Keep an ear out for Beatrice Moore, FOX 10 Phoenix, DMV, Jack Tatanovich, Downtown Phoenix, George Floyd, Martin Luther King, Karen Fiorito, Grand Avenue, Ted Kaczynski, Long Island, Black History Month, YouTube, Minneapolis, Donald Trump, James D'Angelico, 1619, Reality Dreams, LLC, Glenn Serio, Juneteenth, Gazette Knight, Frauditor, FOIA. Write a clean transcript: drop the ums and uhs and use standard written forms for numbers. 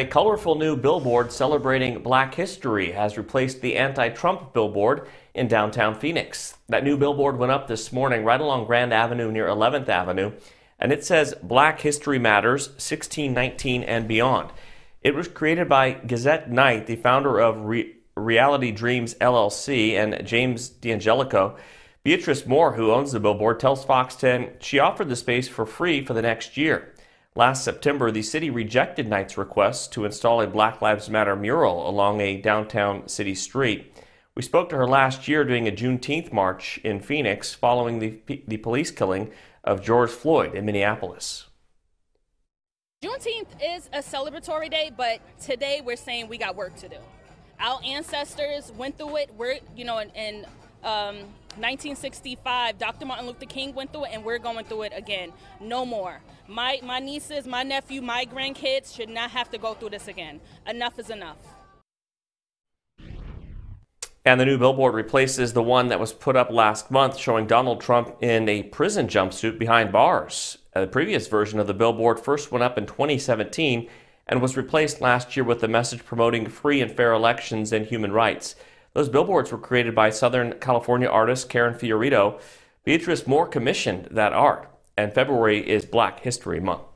A colorful new billboard celebrating Black history has replaced the anti-Trump billboard in downtown Phoenix. That new billboard went up this morning right along Grand Avenue near 11th Avenue, and it says Black History Matters, 1619 and beyond. It was created by Gazette Knight, the founder of Reality Dreams, LLC, and James D'Angelico. Beatrice Moore, who owns the billboard, tells Fox 10 she offered the space for free for the next year. Last September, the city rejected Knight's request to install a Black Lives Matter mural along a downtown city street. We spoke to her last year during a Juneteenth march in Phoenix following the police killing of George Floyd in Minneapolis. Juneteenth is a celebratory day, but today we're saying we got work to do. Our ancestors went through it. We're, in 1965, Dr. Martin Luther King went through it, and we're going through it again. No more. My nieces, my nephew, my grandkids should not have to go through this again. Enough is enough. And the new billboard replaces the one that was put up last month showing Donald Trump in a prison jumpsuit behind bars. The previous version of the billboard first went up in 2017 and was replaced last year with a message promoting free and fair elections and human rights. Those billboards were created by Southern California artist Karen Fiorito. Beatrice Moore commissioned that art, and February is Black History Month.